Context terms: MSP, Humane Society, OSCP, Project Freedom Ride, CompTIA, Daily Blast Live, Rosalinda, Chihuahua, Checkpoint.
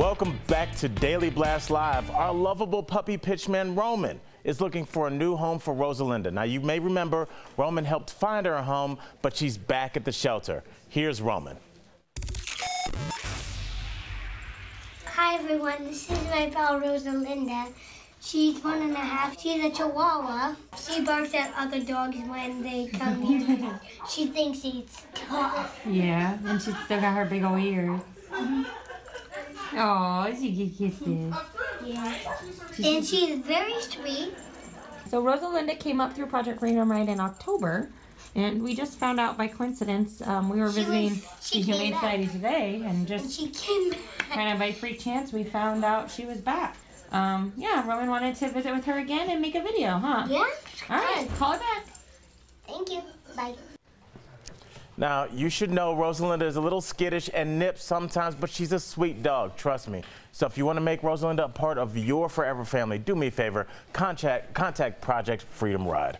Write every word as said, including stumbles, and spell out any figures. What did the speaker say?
Welcome back to Daily Blast Live. Our lovable puppy pitchman, Roman, is looking for a new home for Rosalinda. Now, you may remember Roman helped find her a home, but she's back at the shelter. Here's Roman. Hi, everyone. This is my pal, Rosalinda. She's one and a half. She's a chihuahua. She barks at other dogs when they come near. She thinks she's tough. Yeah, and she's still got her big old ears. Oh, she gets kisses. Yeah. And she's very sweet. So Rosalinda came up through Project Freedom Ride in October, and we just found out by coincidence, um, we were visiting was, the Humane Society today, and just and she came back. Kind of by free chance, we found out she was back. Um, yeah, Roman wanted to visit with her again and make a video, huh? Yeah. All right, call her back. Thank you. Bye. Now, you should know Rosalinda is a little skittish and nips sometimes, but she's a sweet dog, trust me. So if you want to make Rosalinda a part of your forever family, do me a favor, contact, contact Project Freedom Ride.